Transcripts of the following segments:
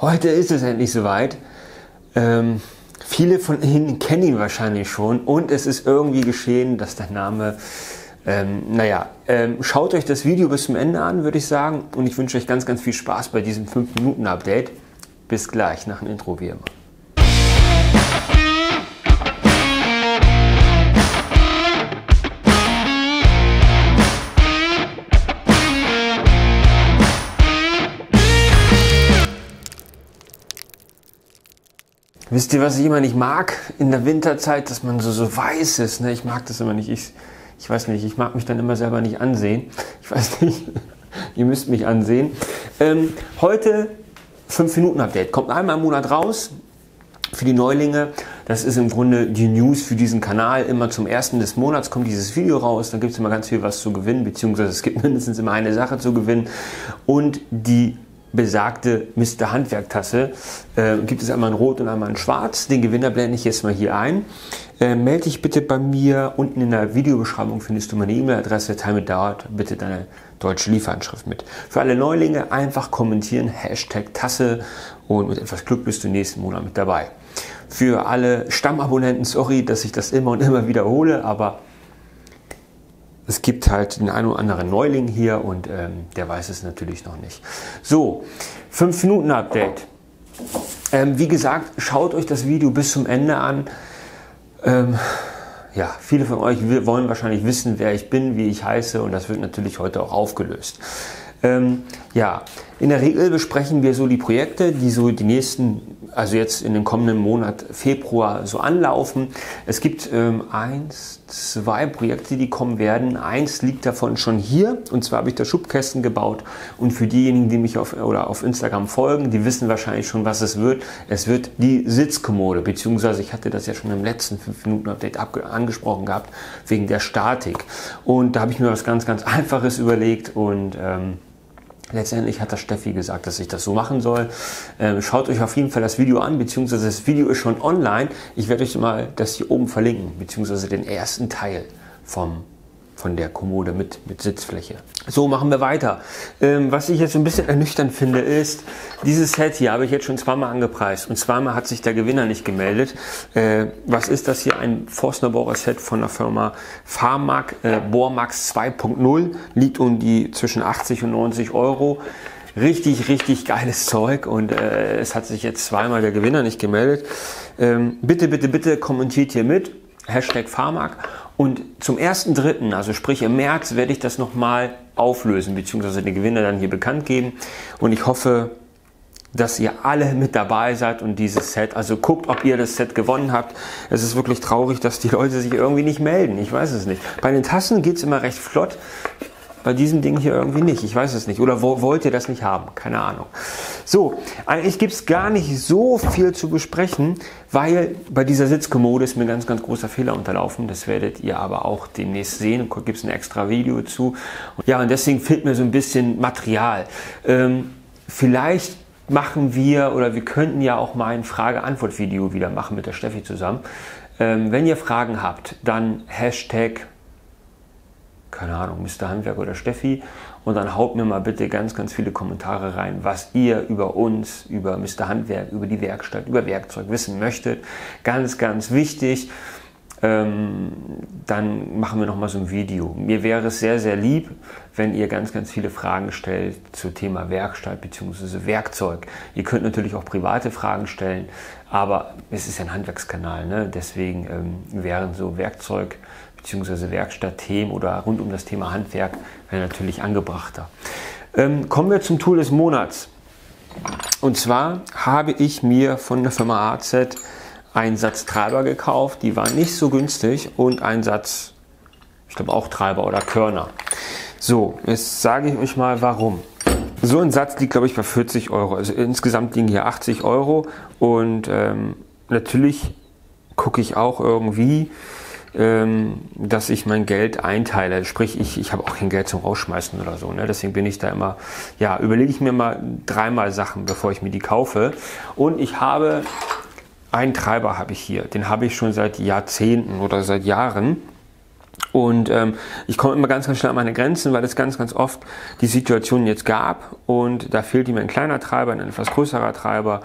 Heute ist es endlich soweit. Viele von Ihnen kennen ihn wahrscheinlich schon und es ist irgendwie geschehen, dass der Name, schaut euch das Video bis zum Ende an, würde ich sagen, und ich wünsche euch ganz, ganz viel Spaß bei diesem 5-Minuten-Update. Bis gleich, nach dem Intro wie immer. Wisst ihr, was ich immer nicht mag in der Winterzeit, dass man so weiß ist, ne? Ich mag das immer nicht, ich weiß nicht, ich mag mich dann immer selber nicht ansehen. Ich weiß nicht, ihr müsst mich ansehen. Heute 5-Minuten-Update, kommt einmal im Monat raus für die Neulinge. Das ist im Grunde die News für diesen Kanal. Immer zum 1. des Monats kommt dieses Video raus, dann gibt es immer ganz viel was zu gewinnen, beziehungsweise es gibt mindestens immer eine Sache zu gewinnen und die besagte MrHandwerk-Tasse gibt es einmal in Rot und einmal in Schwarz. Den Gewinner blende ich jetzt mal hier ein. Melde dich bitte bei mir. Unten in der Videobeschreibung findest du meine E-Mail-Adresse. Teil mit dort bitte deine deutsche Lieferanschrift mit. Für alle Neulinge einfach kommentieren, #Tasse, und mit etwas Glück bist du nächsten Monat mit dabei. Für alle Stammabonnenten, sorry, dass ich das immer und immer wiederhole, aber es gibt halt den einen oder anderen Neuling hier und der weiß es natürlich noch nicht. So, 5-Minuten-Update. Wie gesagt, schaut euch das Video bis zum Ende an. Ja, viele von euch wollen wahrscheinlich wissen, wer ich bin, wie ich heiße, und das wird natürlich heute auch aufgelöst. In der Regel besprechen wir so die Projekte, die so die nächsten, also jetzt in den kommenden Monat Februar so anlaufen. Es gibt 1, 2 Projekte, die kommen werden. Eins liegt davon schon hier, und zwar habe ich da Schubkästen gebaut, und für diejenigen, die mich auf Instagram folgen, die wissen wahrscheinlich schon, was es wird. Es wird die Sitzkommode, beziehungsweise ich hatte das ja schon im letzten 5-Minuten-Update angesprochen gehabt, wegen der Statik. Und da habe ich mir was ganz, ganz Einfaches überlegt und letztendlich hat das Steffi gesagt, dass ich das so machen soll. Schaut euch auf jeden Fall das Video an, beziehungsweise das Video ist schon online. Ich werde euch mal das hier oben verlinken, beziehungsweise den ersten Teil von der Kommode mit Sitzfläche. So, machen wir weiter. Was ich jetzt so ein bisschen ernüchternd finde, ist, dieses Set hier habe ich jetzt schon zweimal angepreist und zweimal hat sich der Gewinner nicht gemeldet. Was ist das hier? Ein Forstner-Bohrer-Set von der Firma Farmag, Bohrmax 2.0, liegt um die zwischen 80 und 90 Euro. Richtig, richtig geiles Zeug, und es hat sich jetzt zweimal der Gewinner nicht gemeldet. Bitte, bitte, bitte kommentiert hier mit, #Farmag. Und zum 1.3., also sprich im März, werde ich das nochmal auflösen, beziehungsweise den Gewinner dann hier bekannt geben. Und ich hoffe, dass ihr alle mit dabei seid und dieses Set, also guckt, ob ihr das Set gewonnen habt. Es ist wirklich traurig, dass die Leute sich irgendwie nicht melden. Ich weiß es nicht. Bei den Tassen geht es immer recht flott. Bei diesem Ding hier irgendwie nicht. Ich weiß es nicht. Oder wollt ihr das nicht haben? Keine Ahnung. So, eigentlich gibt es gar nicht so viel zu besprechen, weil bei dieser Sitzkommode ist mir ein ganz, ganz großer Fehler unterlaufen. Das werdet ihr aber auch demnächst sehen. Gibt es ein extra Video zu. Ja, und deswegen fehlt mir so ein bisschen Material. Vielleicht machen wir, oder wir könnten ja auch mal ein Frage-Antwort-Video wieder machen mit der Steffi zusammen. Wenn ihr Fragen habt, dann #... keine Ahnung, MrHandwerk oder Steffi, und dann haut mir mal bitte ganz, ganz viele Kommentare rein, was ihr über uns, über MrHandwerk, über die Werkstatt, über Werkzeug wissen möchtet. Ganz, ganz wichtig. Dann machen wir nochmal so ein Video. Mir wäre es sehr, sehr lieb, wenn ihr ganz, ganz viele Fragen stellt zum Thema Werkstatt bzw. Werkzeug. Ihr könnt natürlich auch private Fragen stellen, aber es ist ja ein Handwerkskanal, ne? Deswegen wären so Werkzeug bzw. Werkstattthemen oder rund um das Thema Handwerk wäre natürlich angebrachter. Kommen wir zum Tool des Monats. Und zwar habe ich mir von der Firma Hazet einen Satz Treiber gekauft, die waren nicht so günstig, und einen Satz, ich glaube auch Treiber oder Körner. So, jetzt sage ich euch mal warum. So ein Satz liegt, glaube ich, bei 40 Euro, also insgesamt liegen hier 80 Euro und natürlich gucke ich auch irgendwie, dass ich mein Geld einteile, sprich ich habe auch kein Geld zum Rausschmeißen oder so, ne? Deswegen bin ich da immer, ja, überlege ich mir mal dreimal Sachen, bevor ich mir die kaufe, und ich habe einen Treiber habe ich hier, den habe ich schon seit Jahrzehnten oder seit Jahren, Und ich komme immer ganz, ganz schnell an meine Grenzen, weil es ganz, ganz oft die Situation jetzt gab und da fehlt ihm ein kleiner Treiber, ein etwas größerer Treiber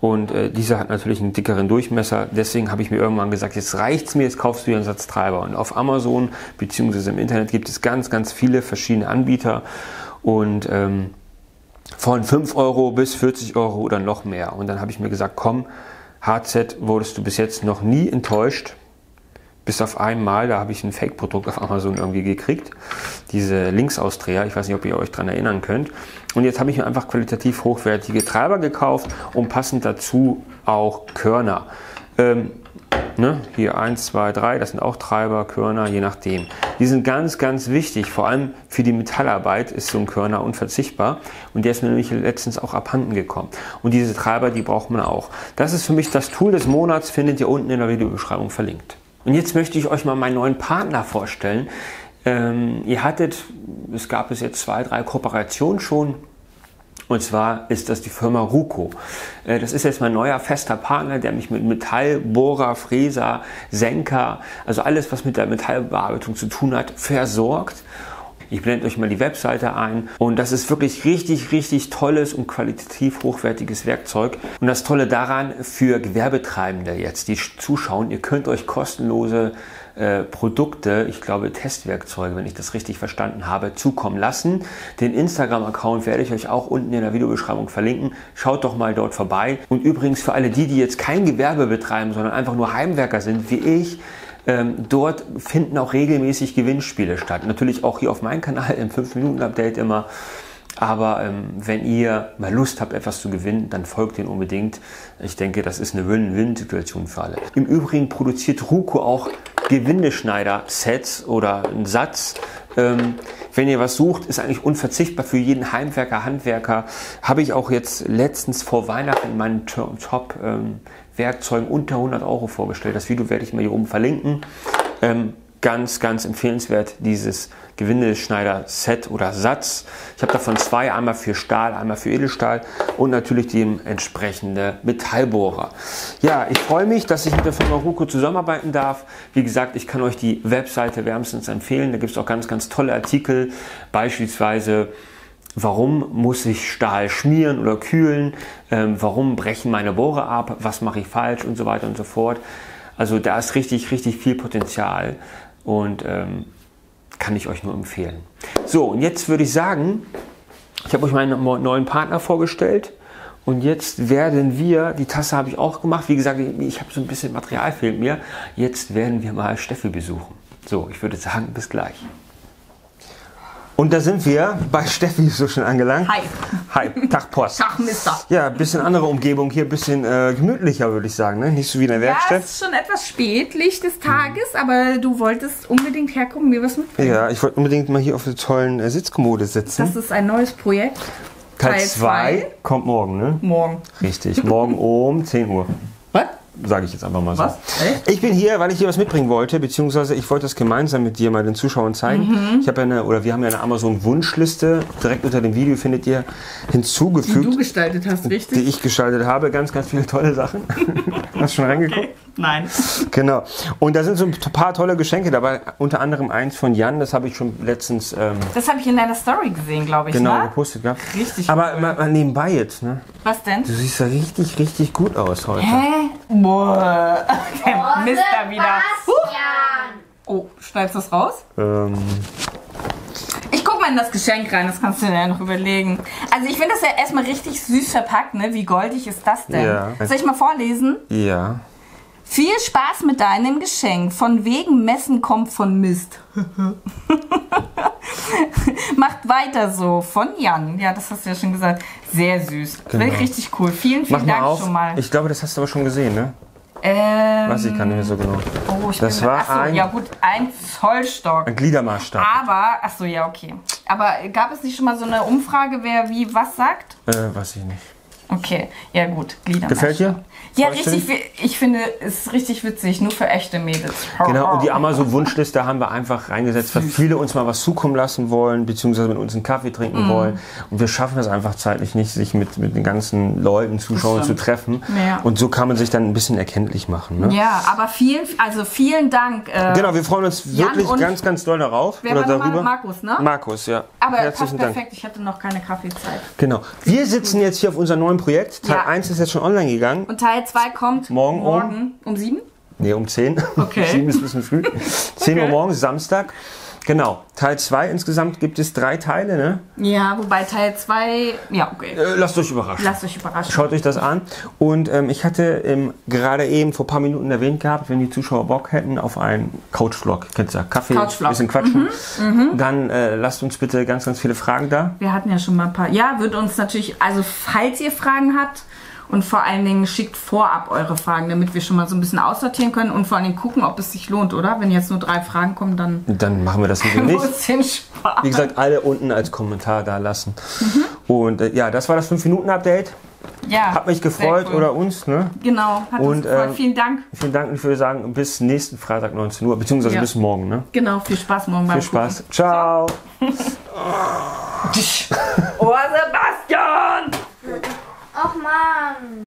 und dieser hat natürlich einen dickeren Durchmesser. Deswegen habe ich mir irgendwann gesagt, jetzt reicht's mir, jetzt kaufst du dir einen Satz Treiber. Und auf Amazon bzw. im Internet gibt es ganz, ganz viele verschiedene Anbieter und von 5 Euro bis 40 Euro oder noch mehr. Und dann habe ich mir gesagt, komm, Hazet, wurdest du bis jetzt noch nie enttäuscht. Bis auf einmal, da habe ich ein Fake-Produkt auf Amazon irgendwie gekriegt. Diese Linksausdreher, ich weiß nicht, ob ihr euch daran erinnern könnt. Und jetzt habe ich mir einfach qualitativ hochwertige Treiber gekauft und passend dazu auch Körner. Hier 1, 2, 3, das sind auch Treiber, Körner, je nachdem. Die sind ganz, ganz wichtig, vor allem für die Metallarbeit ist so ein Körner unverzichtbar und der ist mir nämlich letztens auch abhanden gekommen. Und diese Treiber, die braucht man auch. Das ist für mich das Tool des Monats, findet ihr unten in der Videobeschreibung verlinkt. Und jetzt möchte ich euch mal meinen neuen Partner vorstellen. Es gab bis jetzt 2, 3 Kooperationen schon. Und zwar ist das die Firma Ruko. Das ist jetzt mein neuer fester Partner, der mich mit Metall, Bohrer, Fräser, Senker, also alles, was mit der Metallbearbeitung zu tun hat, versorgt. Ich blende euch mal die Webseite ein und das ist wirklich richtig, richtig tolles und qualitativ hochwertiges Werkzeug. Und das Tolle daran für Gewerbetreibende jetzt, die zuschauen, ihr könnt euch kostenlose Produkte, ich glaube Testwerkzeuge, wenn ich das richtig verstanden habe, zukommen lassen. Den Instagram-Account werde ich euch auch unten in der Videobeschreibung verlinken. Schaut doch mal dort vorbei. Und übrigens für alle die jetzt kein Gewerbe betreiben, sondern einfach nur Heimwerker sind wie ich, dort finden auch regelmäßig Gewinnspiele statt. Natürlich auch hier auf meinem Kanal im 5-Minuten-Update immer. Aber wenn ihr mal Lust habt, etwas zu gewinnen, dann folgt denen unbedingt. Ich denke, das ist eine Win-Win-Situation für alle. Im Übrigen produziert Ruko auch Gewindeschneider-Sets oder einen Satz. Wenn ihr was sucht, ist eigentlich unverzichtbar für jeden Heimwerker, Handwerker. Habe ich auch jetzt letztens vor Weihnachten in meinen Top Werkzeugen unter 100 Euro vorgestellt. Das Video werde ich mal hier oben verlinken. Ganz, ganz empfehlenswert, dieses Gewindeschneider-Set oder Satz. Ich habe davon 2, einmal für Stahl, einmal für Edelstahl und natürlich die entsprechende Metallbohrer. Ja, ich freue mich, dass ich mit der Firma Ruko zusammenarbeiten darf. Wie gesagt, ich kann euch die Webseite wärmstens empfehlen. Da gibt es auch ganz, ganz tolle Artikel, beispielsweise: Warum muss ich Stahl schmieren oder kühlen? Warum brechen meine Bohrer ab? Was mache ich falsch? Und so weiter und so fort. Also da ist richtig, richtig viel Potenzial und kann ich euch nur empfehlen. So, und jetzt würde ich sagen, ich habe euch meinen neuen Partner vorgestellt. Und jetzt werden wir, die Tasse habe ich auch gemacht. Wie gesagt, ich habe so ein bisschen Material fehlt mir. Jetzt werden wir mal Steffi besuchen. So, ich würde sagen, bis gleich. Und da sind wir bei Steffi so schön angelangt. Hi. Hi. Tag Post. Tag Mister. Ja, ein bisschen andere Umgebung hier, ein bisschen gemütlicher würde ich sagen, ne? Nicht so wie in der Werkstatt. Ja, es ist schon etwas spät, Licht des Tages, aber du wolltest unbedingt herkommen, mir was mitbringen. Ja, ich wollte unbedingt mal hier auf der tollen Sitzkommode sitzen. Das ist ein neues Projekt. Teil 2 kommt morgen, ne? Morgen. Richtig, morgen um 10 Uhr. Was? Sage ich jetzt einfach mal so. Was? Ich bin hier, weil ich dir was mitbringen wollte, beziehungsweise ich wollte das gemeinsam mit dir mal den Zuschauern zeigen. Ich habe ja wir haben ja eine Amazon-Wunschliste, direkt unter dem Video findet ihr hinzugefügt. Die du gestaltet hast, richtig? Die ich gestaltet habe, ganz, ganz viele tolle Sachen. Hast du schon reingeguckt? Okay. Nein. Genau. Und da sind so ein paar tolle Geschenke dabei, unter anderem eins von Jan, das habe ich schon letztens... das habe ich in deiner Story gesehen, glaube ich, genau, ne? Gepostet, ja. Richtig. Aber cool. mal nebenbei jetzt, ne? Was denn? Du siehst ja richtig, richtig gut aus heute. Hä? Boah, der Mist da wieder. Oh, schneidest du das raus? Ich guck mal in das Geschenk rein, das kannst du dir ja noch überlegen. Also ich finde das ja erstmal richtig süß verpackt, ne? Wie goldig ist das denn? Ja. Soll ich mal vorlesen? Ja. Viel Spaß mit deinem Geschenk. Von wegen Messen kommt von Mist. Macht weiter so. Von Jan. Ja, das hast du ja schon gesagt. Sehr süß. Genau. Richtig cool. Vielen, vielen Dank schon mal. Ich glaube, das hast du aber schon gesehen, ne? Was ich kann nicht mehr so genau. Oh, ich das bin, war achso, ja gut, ein Zollstock. Ein Gliedermaßstab. Aber, achso, ja, okay. Aber gab es nicht schon mal so eine Umfrage, wer wie was sagt? Weiß ich nicht. Okay, ja gut, Gliedermasch. Gefällt dir? Ja, richtig, ich finde, es ist richtig witzig, nur für echte Mädels. Genau, und die Amazon-Wunschliste haben wir einfach reingesetzt, weil viele uns mal was zukommen lassen wollen, beziehungsweise mit uns einen Kaffee trinken wollen. Und wir schaffen es einfach zeitlich nicht, sich mit den ganzen Leuten, Zuschauern zu treffen. Ja. Und so kann man sich dann ein bisschen erkenntlich machen. Ne? Ja, aber vielen Dank. Genau, wir freuen uns wirklich ganz doll darauf. Wer war darüber? Markus, ne? Markus, ja. Aber herzlichen Dank. Perfekt, ich hatte noch keine Kaffeezeit. Genau, wir sitzen jetzt hier auf unserem neuen Projekt. Teil 1 ist jetzt schon online gegangen. Und Teil 2 kommt morgen um 7? Ne, um 10. Okay. 7 ist ein bisschen früh. 10 Uhr morgens, Samstag. Genau. Teil 2, insgesamt gibt es 3 Teile, ne? Ja, wobei Teil 2... Ja, okay. Lasst euch überraschen. Lasst euch überraschen. Schaut euch das an. Und ich hatte gerade eben vor ein paar Minuten erwähnt gehabt, wenn die Zuschauer Bock hätten auf einen Couch-Vlog. Kennst du ja? Kaffee, ein bisschen quatschen. Dann lasst uns bitte ganz viele Fragen da. Wir hatten ja schon mal ein paar... Ja, wird uns natürlich... Also, falls ihr Fragen habt... Und vor allen Dingen schickt vorab eure Fragen, damit wir schon mal so ein bisschen aussortieren können und vor allen Dingen gucken, ob es sich lohnt, oder? Wenn jetzt nur 3 Fragen kommen, dann... Dann machen wir das nicht. Ein bisschen Spaß. Wie gesagt, alle unten als Kommentar da lassen. Und ja, das war das 5-Minuten-Update. Ja, hat mich gefreut, oder uns, ne? Genau, hat uns gefreut. Vielen Dank. Vielen Dank, ich würde sagen, bis nächsten Freitag 19 Uhr, beziehungsweise bis morgen, ne? Genau, viel Spaß morgen beim Gucken. Viel Spaß. Ciao.